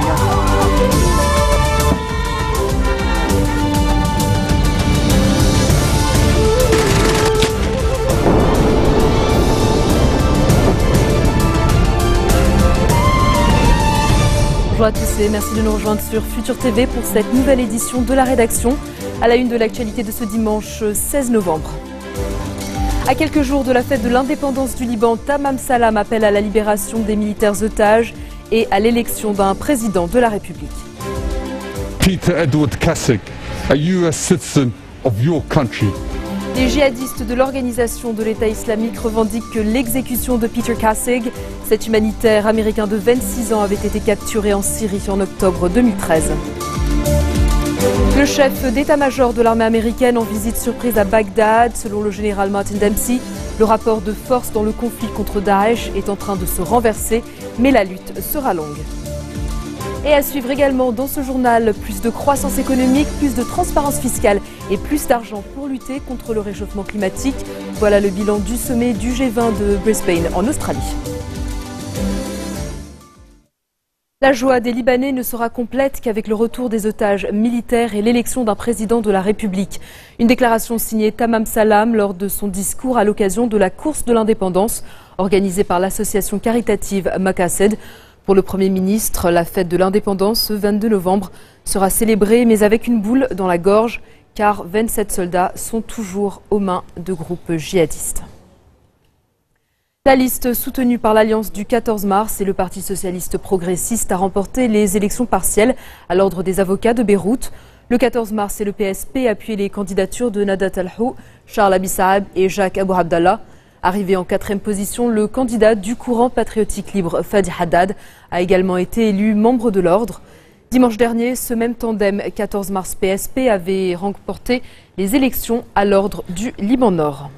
Bonjour à tous et merci de nous rejoindre sur Futur TV pour cette nouvelle édition de la rédaction à la une de l'actualité de ce dimanche 16 novembre. À quelques jours de la fête de l'indépendance du Liban, Tamam Salam appelle à la libération des militaires otages et à l'élection d'un président de la République. Peter Edward Kassig, a US citizen of your country. Les djihadistes de l'organisation de l'État islamique revendiquent l'exécution de Peter Kassig. Cet humanitaire américain de 26 ans avait été capturé en Syrie en octobre 2013. Le chef d'état-major de l'armée américaine en visite surprise à Bagdad. Selon le général Martin Dempsey, le rapport de force dans le conflit contre Daesh est en train de se renverser, mais la lutte sera longue. Et à suivre également dans ce journal, plus de croissance économique, plus de transparence fiscale et plus d'argent pour lutter contre le réchauffement climatique. Voilà le bilan du sommet du G20 de Brisbane en Australie. La joie des Libanais ne sera complète qu'avec le retour des otages militaires et l'élection d'un président de la République. Une déclaration signée Tamam Salam lors de son discours à l'occasion de la course de l'indépendance organisée par l'association caritative Makassed. Pour le Premier ministre, la fête de l'indépendance, ce 22 novembre, sera célébrée, mais avec une boule dans la gorge, car 27 soldats sont toujours aux mains de groupes djihadistes. La liste soutenue par l'Alliance du 14 mars et le Parti socialiste progressiste a remporté les élections partielles à l'ordre des avocats de Beyrouth. Le 14 mars et le PSP appuient les candidatures de Nada Talhou, Charles Abissaab et Jacques Abou Abdallah. Arrivé en quatrième position, le candidat du courant patriotique libre Fadi Haddad a également été élu membre de l'ordre. Dimanche dernier, ce même tandem 14 mars PSP avait remporté les élections à l'ordre du Liban Nord.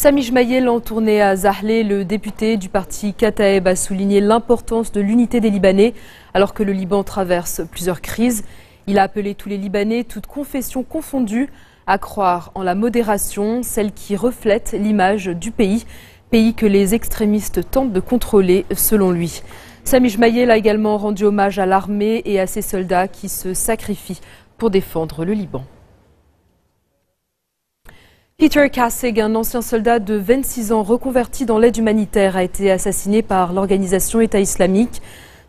Sami Jmayel, en tournée à Zahle, le député du parti Kataeb a souligné l'importance de l'unité des Libanais alors que le Liban traverse plusieurs crises. Il a appelé tous les Libanais, toutes confessions confondues, à croire en la modération, celle qui reflète l'image du pays, pays que les extrémistes tentent de contrôler selon lui. Sami Jmayel a également rendu hommage à l'armée et à ses soldats qui se sacrifient pour défendre le Liban. Peter Kassig, un ancien soldat de 26 ans reconverti dans l'aide humanitaire, a été assassiné par l'organisation État islamique.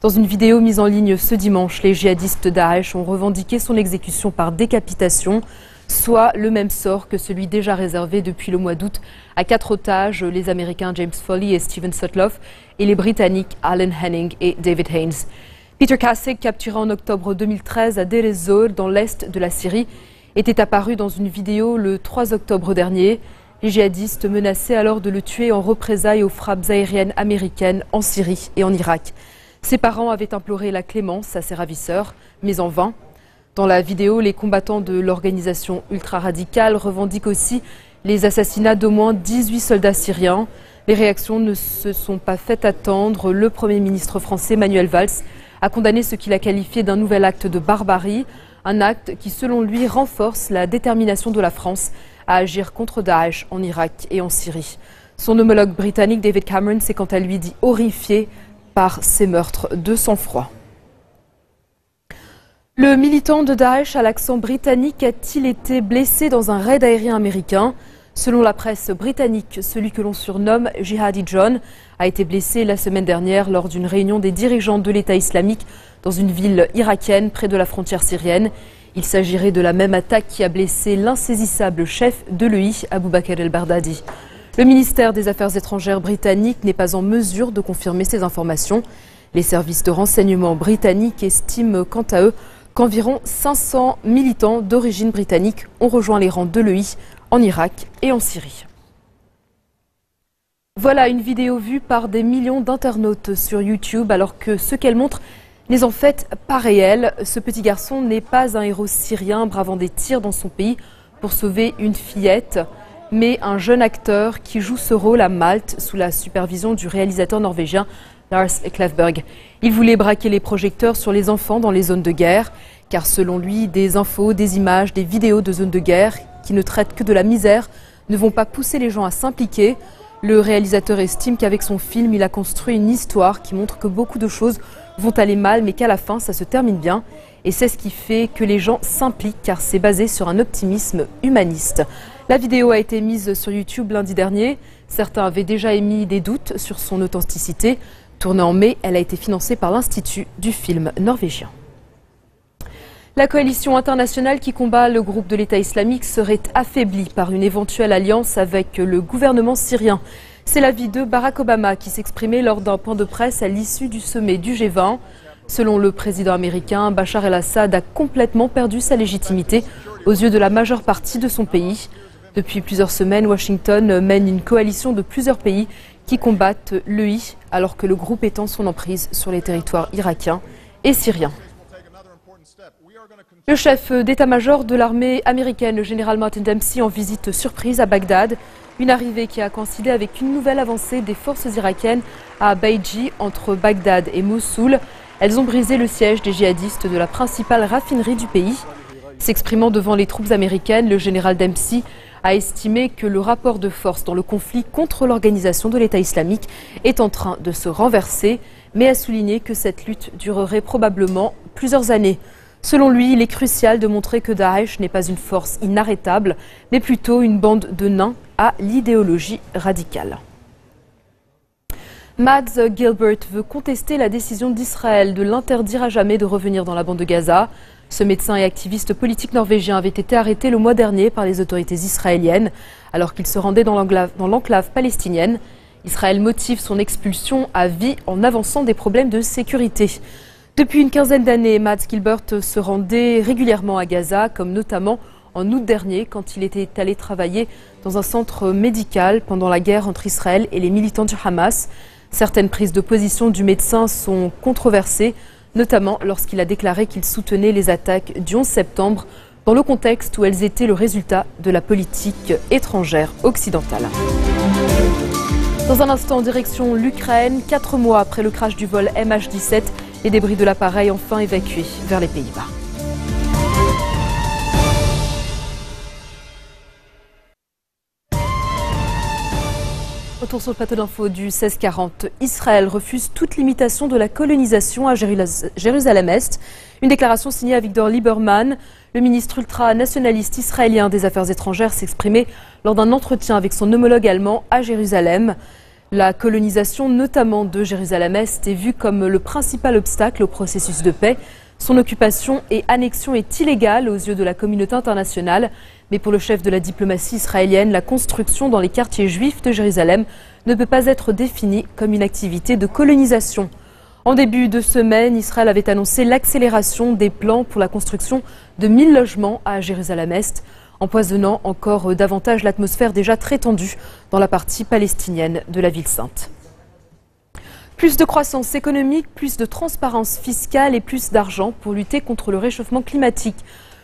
Dans une vidéo mise en ligne ce dimanche, les djihadistes Daesh ont revendiqué son exécution par décapitation, soit le même sort que celui déjà réservé depuis le mois d'août à 4 otages, les Américains James Foley et Steven Sotloff et les Britanniques Alan Henning et David Haynes. Peter Kassig, capturé en octobre 2013 à Deir ez-Zor dans l'est de la Syrie, était apparu dans une vidéo le 3 octobre dernier. Les djihadistes menaçaient alors de le tuer en représailles aux frappes aériennes américaines en Syrie et en Irak. Ses parents avaient imploré la clémence à ses ravisseurs, mais en vain. Dans la vidéo, les combattants de l'organisation ultra-radicale revendiquent aussi les assassinats d'au moins 18 soldats syriens. Les réactions ne se sont pas faites attendre. Le Premier ministre français Manuel Valls a condamné ce qu'il a qualifié d'un nouvel acte de barbarie, un acte qui, selon lui, renforce la détermination de la France à agir contre Daesh en Irak et en Syrie. Son homologue britannique David Cameron s'est quant à lui dit horrifié par ces meurtres de sang-froid. Le militant de Daesh à l'accent britannique a-t-il été blessé dans un raid aérien américain? Selon la presse britannique, celui que l'on surnomme Jihadi John a été blessé la semaine dernière lors d'une réunion des dirigeants de l'État islamique dans une ville irakienne près de la frontière syrienne. Il s'agirait de la même attaque qui a blessé l'insaisissable chef de l'EI, Abou Bakr el-Bardadi. Le ministère des Affaires étrangères britannique n'est pas en mesure de confirmer ces informations. Les services de renseignement britanniques estiment quant à eux qu'environ 500 militants d'origine britannique ont rejoint les rangs de l'EI en Irak et en Syrie. Voilà une vidéo vue par des millions d'internautes sur YouTube, alors que ce qu'elle montre n'est en fait pas réel. Ce petit garçon n'est pas un héros syrien bravant des tirs dans son pays pour sauver une fillette, mais un jeune acteur qui joue ce rôle à Malte sous la supervision du réalisateur norvégien Lars Klavberg. Il voulait braquer les projecteurs sur les enfants dans les zones de guerre, car selon lui, des infos, des images, des vidéos de zones de guerre qui ne traitent que de la misère ne vont pas pousser les gens à s'impliquer. Le réalisateur estime qu'avec son film, il a construit une histoire qui montre que beaucoup de choses vont aller mal, mais qu'à la fin, ça se termine bien. Et c'est ce qui fait que les gens s'impliquent, car c'est basé sur un optimisme humaniste. La vidéo a été mise sur YouTube lundi dernier. Certains avaient déjà émis des doutes sur son authenticité. Tournée en mai, elle a été financée par l'Institut du film norvégien. La coalition internationale qui combat le groupe de l'État islamique serait affaiblie par une éventuelle alliance avec le gouvernement syrien. C'est l'avis de Barack Obama qui s'exprimait lors d'un point de presse à l'issue du sommet du G20. Selon le président américain, Bachar el-Assad a complètement perdu sa légitimité aux yeux de la majeure partie de son pays. Depuis plusieurs semaines, Washington mène une coalition de plusieurs pays qui combattent l'EI, alors que le groupe étend son emprise sur les territoires irakiens et syriens. Le chef d'état-major de l'armée américaine, le général Martin Dempsey, en visite surprise à Bagdad. Une arrivée qui a coïncidé avec une nouvelle avancée des forces irakiennes à Baiji, entre Bagdad et Mossoul. Elles ont brisé le siège des djihadistes de la principale raffinerie du pays. S'exprimant devant les troupes américaines, le général Dempsey a estimé que le rapport de force dans le conflit contre l'organisation de l'État islamique est en train de se renverser, mais a souligné que cette lutte durerait probablement plusieurs années. Selon lui, il est crucial de montrer que Daesh n'est pas une force inarrêtable, mais plutôt une bande de nains à l'idéologie radicale. Mads Gilbert veut contester la décision d'Israël de l'interdire à jamais de revenir dans la bande de Gaza. Ce médecin et activiste politique norvégien avait été arrêté le mois dernier par les autorités israéliennes, alors qu'il se rendait dans l'enclave palestinienne. Israël motive son expulsion à vie en avançant des problèmes de sécurité. Depuis une quinzaine d'années, Mads Gilbert se rendait régulièrement à Gaza, comme notamment en août dernier, quand il était allé travailler dans un centre médical pendant la guerre entre Israël et les militants du Hamas. Certaines prises de position du médecin sont controversées, notamment lorsqu'il a déclaré qu'il soutenait les attaques du 11 septembre, dans le contexte où elles étaient le résultat de la politique étrangère occidentale. Dans un instant, en direction l'Ukraine, 4 mois après le crash du vol MH17, les débris de l'appareil enfin évacués vers les Pays-Bas. Retour sur le plateau d'info du 1640. Israël refuse toute limitation de la colonisation à Jérusalem-Est. Une déclaration signée à Victor Lieberman. Le ministre ultranationaliste israélien des Affaires étrangères s'exprimait lors d'un entretien avec son homologue allemand à Jérusalem. La colonisation, notamment de Jérusalem-Est, est vue comme le principal obstacle au processus de paix. Son occupation et annexion est illégale aux yeux de la communauté internationale. Mais pour le chef de la diplomatie israélienne, la construction dans les quartiers juifs de Jérusalem ne peut pas être définie comme une activité de colonisation. En début de semaine, Israël avait annoncé l'accélération des plans pour la construction de 1000 logements à Jérusalem-Est, empoisonnant encore davantage l'atmosphère déjà très tendue dans la partie palestinienne de la ville sainte. Plus de croissance économique, plus de transparence fiscale et plus d'argent pour lutter contre le réchauffement climatique.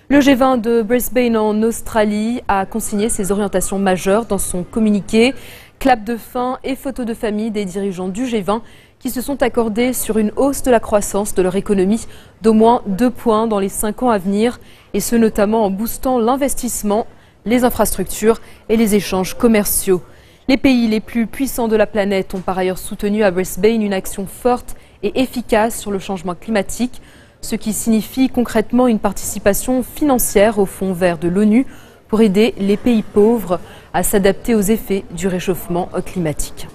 Le G20 de Brisbane en Australie a consigné ses orientations majeures dans son communiqué. Clap de fin et photos de famille des dirigeants du G20 qui se sont accordés sur une hausse de la croissance de leur économie d'au moins 2 points dans les 5 ans à venir, et ce notamment en boostant l'investissement, les infrastructures et les échanges commerciaux. Les pays les plus puissants de la planète ont par ailleurs soutenu à Brisbane une action forte et efficace sur le changement climatique, ce qui signifie concrètement une participation financière au Fonds vert de l'ONU pour aider les pays pauvres à s'adapter aux effets du réchauffement climatique.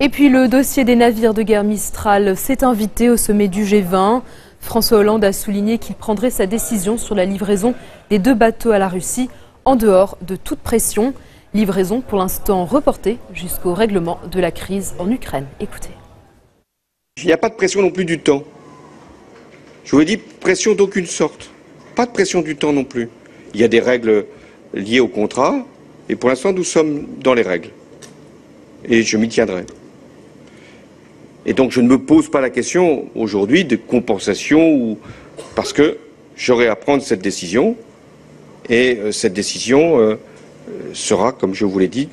Et puis le dossier des navires de guerre Mistral s'est invité au sommet du G20. François Hollande a souligné qu'il prendrait sa décision sur la livraison des 2 bateaux à la Russie en dehors de toute pression. Livraison pour l'instant reportée jusqu'au règlement de la crise en Ukraine. Écoutez. Il n'y a pas de pression non plus du temps. Je vous dis pression d'aucune sorte. Pas de pression du temps non plus. Il y a des règles liées au contrat et pour l'instant nous sommes dans les règles. Et je m'y tiendrai. Et donc je ne me pose pas la question aujourd'hui de compensation ou parce que j'aurai à prendre cette décision et cette décision sera, comme je vous l'ai dit,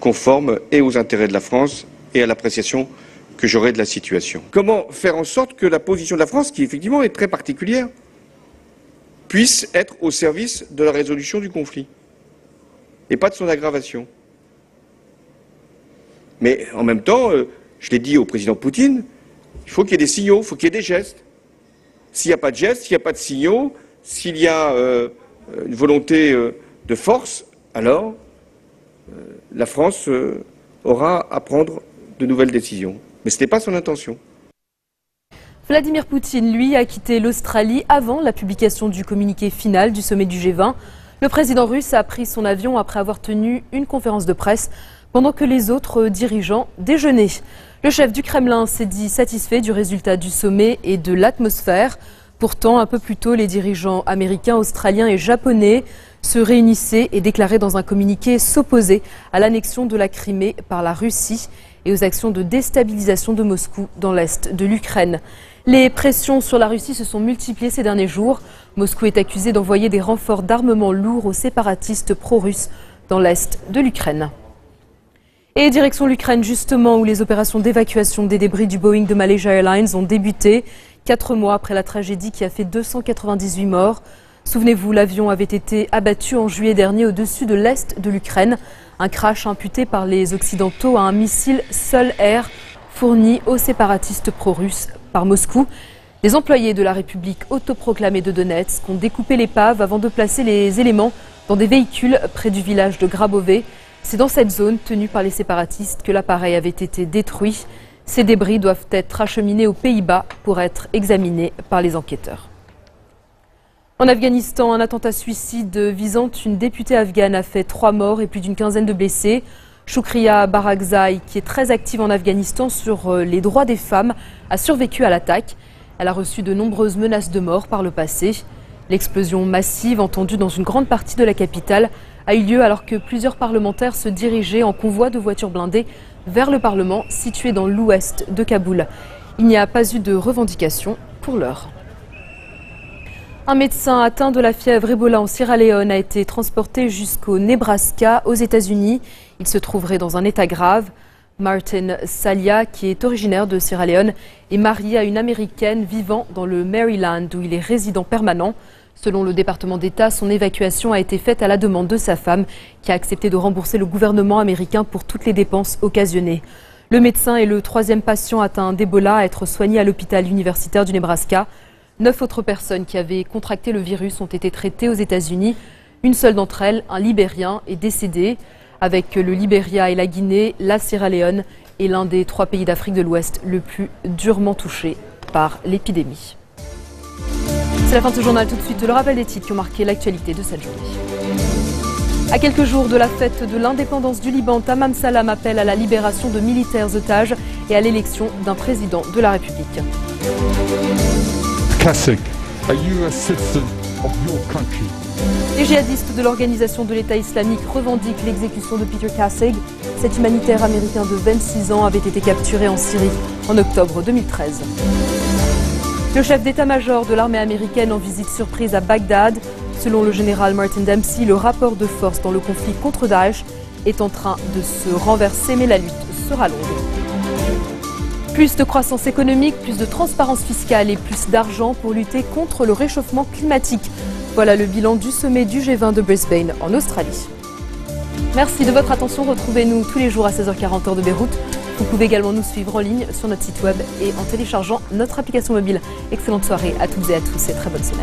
conforme et aux intérêts de la France et à l'appréciation que j'aurai de la situation. Comment faire en sorte que la position de la France, qui effectivement est très particulière, puisse être au service de la résolution du conflit et pas de son aggravation. Mais en même temps, je l'ai dit au président Poutine, il Il faut qu'il y ait des signaux, il faut qu'il y ait des gestes. S'il n'y a pas de gestes, s'il n'y a pas de signaux, s'il y a une volonté de force, alors la France aura à prendre de nouvelles décisions. Mais ce n'est pas son intention. Vladimir Poutine, lui, a quitté l'Australie avant la publication du communiqué final du sommet du G20. Le président russe a pris son avion après avoir tenu une conférence de presse pendant que les autres dirigeants déjeunaient. Le chef du Kremlin s'est dit satisfait du résultat du sommet et de l'atmosphère. Pourtant, un peu plus tôt, les dirigeants américains, australiens et japonais se réunissaient et déclaraient dans un communiqué s'opposer à l'annexion de la Crimée par la Russie et aux actions de déstabilisation de Moscou dans l'est de l'Ukraine. Les pressions sur la Russie se sont multipliées ces derniers jours. Moscou est accusé d'envoyer des renforts d'armement lourds aux séparatistes pro-russes dans l'est de l'Ukraine. Et direction l'Ukraine justement, où les opérations d'évacuation des débris du Boeing de Malaysia Airlines ont débuté, 4 mois après la tragédie qui a fait 298 morts. Souvenez-vous, l'avion avait été abattu en juillet dernier au-dessus de l'est de l'Ukraine. Un crash imputé par les Occidentaux à un missile Sol-Air fourni aux séparatistes pro-russes par Moscou. Les employés de la République autoproclamée de Donetsk ont découpé l'épave avant de placer les éléments dans des véhicules près du village de Grabové. C'est dans cette zone tenue par les séparatistes que l'appareil avait été détruit. Ces débris doivent être acheminés aux Pays-Bas pour être examinés par les enquêteurs. En Afghanistan, un attentat suicide visant une députée afghane a fait 3 morts et plus d'une quinzaine de blessés. Shukriya Barakzai, qui est très active en Afghanistan sur les droits des femmes, a survécu à l'attaque. Elle a reçu de nombreuses menaces de mort par le passé. L'explosion massive entendue dans une grande partie de la capitale a eu lieu alors que plusieurs parlementaires se dirigeaient en convoi de voitures blindées vers le Parlement situé dans l'ouest de Kaboul. Il n'y a pas eu de revendication pour l'heure. Un médecin atteint de la fièvre Ebola en Sierra Leone a été transporté jusqu'au Nebraska, aux États-Unis. Il se trouverait dans un état grave. Martin Salia, qui est originaire de Sierra Leone, est marié à une Américaine vivant dans le Maryland, où il est résident permanent. Selon le département d'État, son évacuation a été faite à la demande de sa femme, qui a accepté de rembourser le gouvernement américain pour toutes les dépenses occasionnées. Le médecin est le 3e patient atteint d'Ebola à être soigné à l'hôpital universitaire du Nebraska. 9 autres personnes qui avaient contracté le virus ont été traitées aux États-Unis. Une seule d'entre elles, un Libérien, est décédée. Avec le Libéria et la Guinée, la Sierra Leone est l'un des 3 pays d'Afrique de l'Ouest le plus durement touché par l'épidémie. C'est la fin de ce journal. Tout de suite, le rappel des titres qui ont marqué l'actualité de cette journée. À quelques jours de la fête de l'indépendance du Liban, Tamam Salam appelle à la libération de militaires otages et à l'élection d'un président de la République. Kassig, a US citizen of your country. Les djihadistes de l'organisation de l'État islamique revendiquent l'exécution de Peter Kassig. Cet humanitaire américain de 26 ans avait été capturé en Syrie en octobre 2013. Le chef d'état-major de l'armée américaine en visite surprise à Bagdad. Selon le général Martin Dempsey, le rapport de force dans le conflit contre Daesh est en train de se renverser, mais la lutte sera longue. Plus de croissance économique, plus de transparence fiscale et plus d'argent pour lutter contre le réchauffement climatique. Voilà le bilan du sommet du G20 de Brisbane en Australie. Merci de votre attention. Retrouvez-nous tous les jours à 16h40 heure de Beyrouth. Vous pouvez également nous suivre en ligne sur notre site web et en téléchargeant notre application mobile. Excellente soirée à toutes et à tous et très bonne semaine.